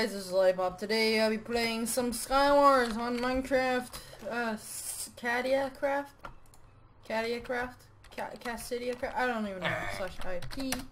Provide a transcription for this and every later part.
guys, this is LOLIPOP. Today I'll be playing some Skywars on Minecraft, Cassidia Craft? Cassidia Craft? Cassidia Craft? I don't even know. /IP.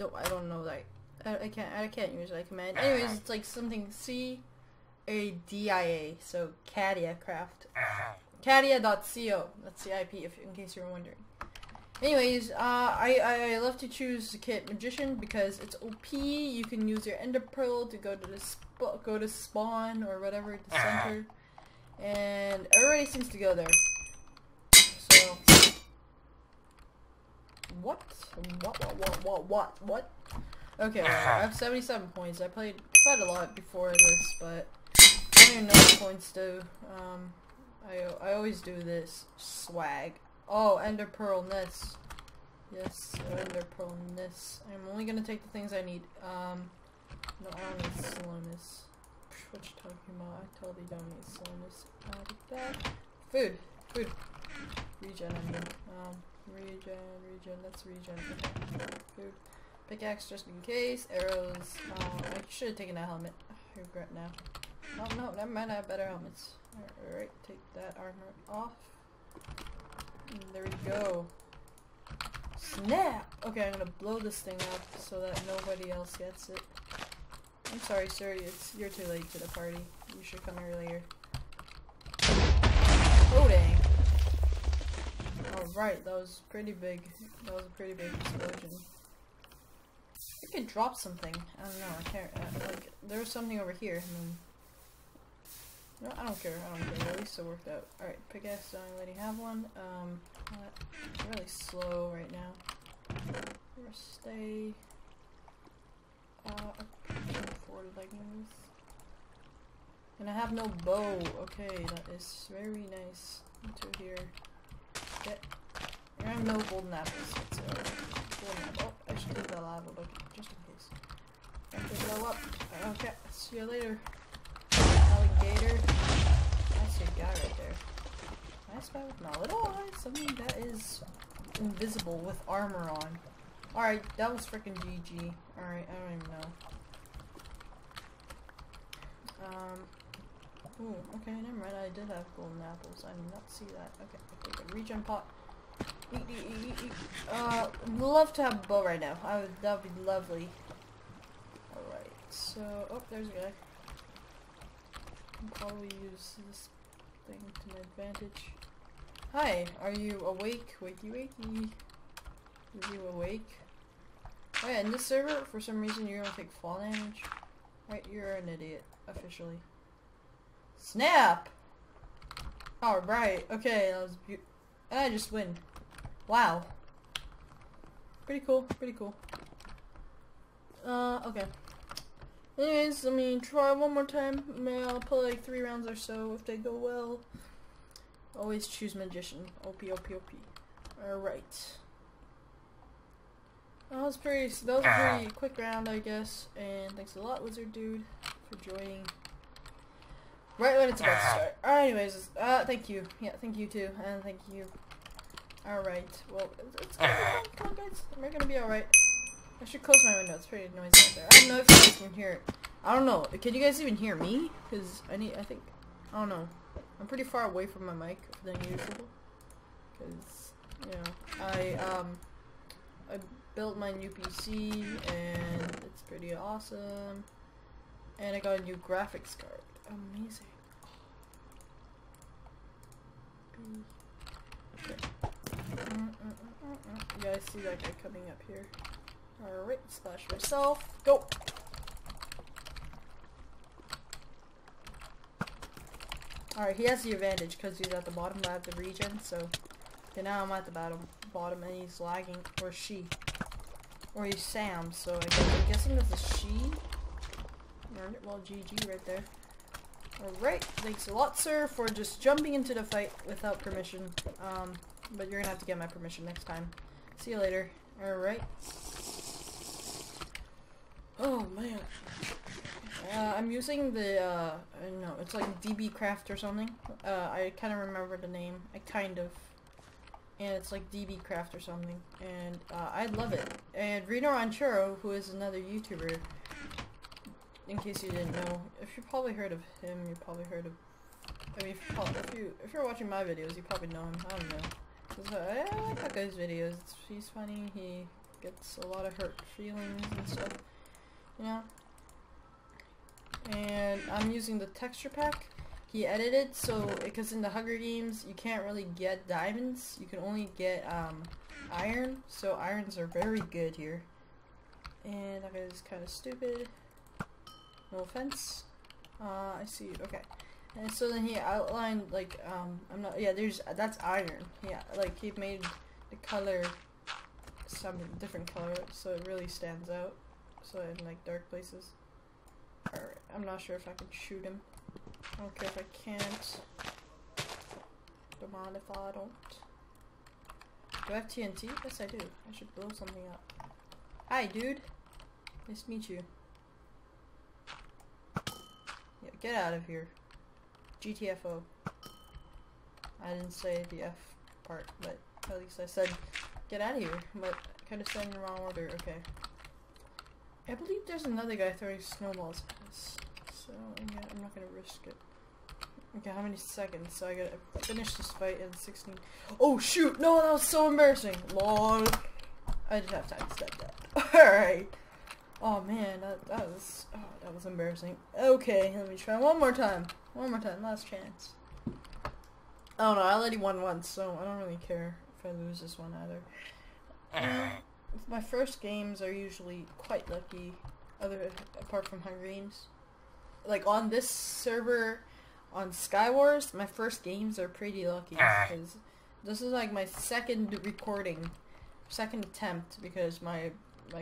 No, I don't know that. I can't use that command. Anyways, it's like something C-A-D-I-A, so Cassidia Craft. cadia.co, that's the IP, in case you were wondering. Anyways, I love to choose the kit Magician because it's OP. You can use your Ender Pearl to go to spawn or whatever to center, and everybody seems to go there. So what? Okay, well, I have 77 points. I played quite a lot before this, but I don't even know what points do. I always do this swag. Oh, Ender Pearl Ness. Yes, Ender Pearl Ness. I'm only gonna take the things I need. No, I don't need slowness. What you talking about? I totally don't need slowness. Out of that. Food. Regen, I mean. Regen, that's regen. Food. Pickaxe just in case. Arrows. I should have taken that helmet. I regret now. Oh no, never mind, I have better helmets. Alright, take that armor off. And there we go. Snap! Okay, I'm gonna blow this thing up so that nobody else gets it. I'm sorry, sir, you're too late to the party. You should come earlier. Oh dang. Alright, that was pretty big. That was a pretty big explosion. I could drop something. I don't know, I can't, like, there was something over here. I mean, no, I don't care, at least it worked out. Alright, pickaxe, don't already have one. I'm really slow right now. Stay. I can't afford leggings. And I have no bow. Okay, that is very nice. Into here. Get. I have no golden apples. So golden apple. Oh, I should leave that lava, but just in case. Blow up. Okay, see you later. Alligator. That's your guy right there. Nice guy with my little eye. Something that is invisible with armor on. Alright, that was freaking GG. Alright, I don't even know. Ooh, okay, never mind. I did have golden apples. I did not see that. Okay, take a regen pot. Eat. I'd love to have a bow right now. That would be lovely. Alright, so. Oh, there's a guy. Probably use this thing to my advantage. Hi, are you awake? Wakey. Are you awake? Oh yeah, in this server, for some reason you're gonna take fall damage. Right, you're an idiot, officially. Snap! Alright, okay, that was beautiful. I just win. Wow. Pretty cool. Okay. Anyways, let me try one more time. Maybe I'll play like 3 rounds or so if they go well. Always choose Magician. OP. Alright. That was a pretty quick round, I guess. And thanks a lot, Wizard Dude, for joining. Right when it's about to start. Anyways, thank you. Yeah, thank you too. And thank you. Alright. Well, it's gonna be fun. Come on, guys. We're gonna be alright. I should close my window, it's pretty noisy out there. I don't know if you guys can hear it. I don't know, can you guys even hear me? Because I don't know. I'm pretty far away from my mic than usual. Because, you know, I built my new PC and it's pretty awesome. And I got a new graphics card. Amazing. Okay. You guys see that guy coming up here? Alright, splash myself. Go! Alright, he has the advantage because he's at the bottom of the region, so... Okay, now I'm at the bottom and he's lagging. Or she. Or he's Sam, so I'm guessing that's a she. Well, GG right there. Alright, thanks a lot, sir, for just jumping into the fight without permission. But you're gonna have to get my permission next time. See you later. Alright. Oh man, I'm using the, I don't know, it's like DB Craft or something. I kind of remember the name, and it's like DB Craft or something, and I love it. And Reno Anchuro, who is another YouTuber, in case you didn't know, if you probably heard of him, you probably heard of, I mean, if you're watching my videos, you probably know him. I don't know. I like that guy's videos. He's funny. He gets a lot of hurt feelings and stuff, you know. And I'm using the texture pack he edited, so because in the Hunger Games you can't really get diamonds, you can only get iron, so irons are very good here. And that is kind of stupid, no offense. I see. Okay. And so then he outlined, like, that's iron. Yeah, like, he made the color some different color, so it really stands out. So in, like, dark places. Alright, I'm not sure if I can shoot him. I don't care if I can't. Don't mind if I don't. Do I have TNT? Yes, I do. I should blow something up. Hi, dude. Nice to meet you. Yeah, get out of here. GTFO. I didn't say the F part, but at least I said get out of here, but I kind of said in the wrong order. Okay. I believe there's another guy throwing snowballs at us, so yeah, I'm not gonna risk it. Okay, how many seconds? So I gotta finish this fight in 16. Oh shoot! No, that was so embarrassing! LOL! I didn't have time to step that. Alright. Oh man, that was embarrassing. Okay, let me try one more time. One more time, last chance. I don't know, I already won once, so I don't really care if I lose this one either. My first games are usually quite lucky, apart from Hunger Games. Like on this server, on Skywars, my first games are pretty lucky, because this is like my second attempt, because my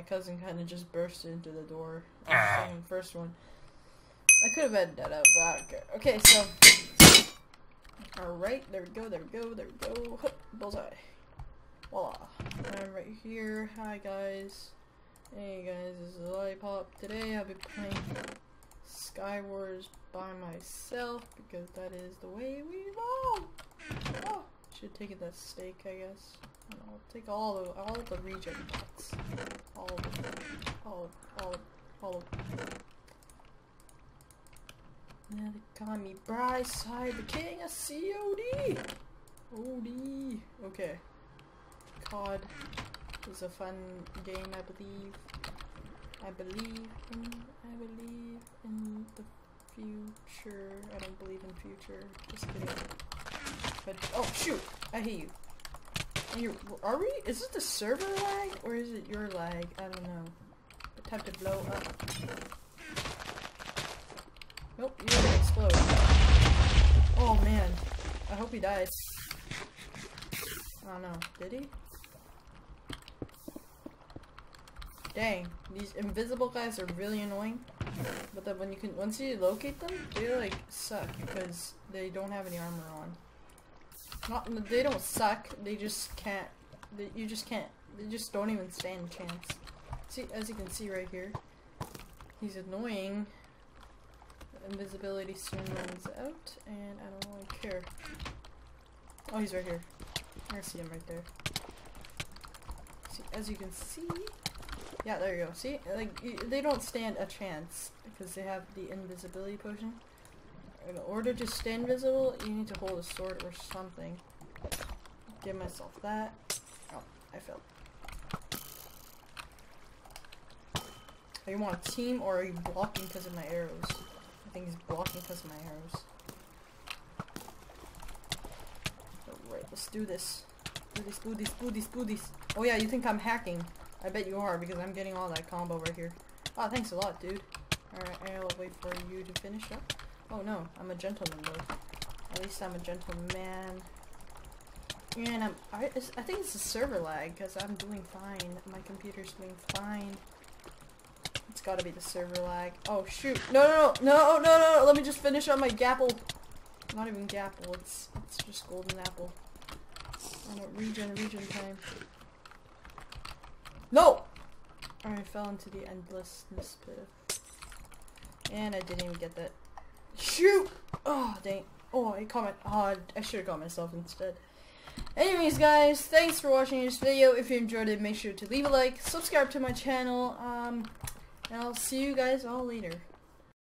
cousin kind of just burst into the door on the same first one. I could have edited that out, but I don't care. Okay, so. Alright, there we go, there we go, there we go. Bullseye. Voila. I'm right here. Hi, guys. Hey, guys, this is Lollipop. Today I'll be playing Skywars by myself, because that is the way we evolve. Oh, should take it that steak, I guess. And I'll take all the regen pots. All of them. Now they call me Bryside, the king of COD! OD! Okay. COD is a fun game, I believe. I believe in the future. I don't believe in future. Just kidding. But, oh shoot! I hate you. Is it the server lag or is it your lag? I don't know. Time to blow up. Nope, you're gonna explode. Oh man. I hope he dies. I don't know. Did he? Dang, these invisible guys are really annoying. But then once you locate them, they like suck because they don't have any armor on. They don't suck. They just can't. You just can't. They just don't even stand a chance. See, as you can see right here, he's annoying. Invisibility soon runs out, and I don't really care. Oh, he's right here. I see him right there. See, as you can see, yeah, there you go. See, like they don't stand a chance because they have the invisibility potion. In order to stay invisible, you need to hold a sword or something. Give myself that. Oh, I failed. You want a team, or are you blocking because of my arrows? I think he's blocking because of my arrows. Alright, let's do this. Do this. Oh yeah, you think I'm hacking. I bet you are, because I'm getting all that combo right here. Oh, thanks a lot, dude. Alright, I'll wait for you to finish up. Oh no, I'm a gentleman though. At least I'm a gentleman. And I think it's a server lag, because I'm doing fine. My computer's doing fine. It's gotta be the server lag. Oh shoot. No, let me just finish up my gapple. Not even gapple, it's just golden apple. Oh no, regen time. No! Alright, I fell into the endlessness pit. And I didn't even get that. Shoot! Oh, dang. Oh, I should have got myself instead. Anyways, guys, thanks for watching this video. If you enjoyed it, make sure to leave a like, subscribe to my channel, and I'll see you guys all later.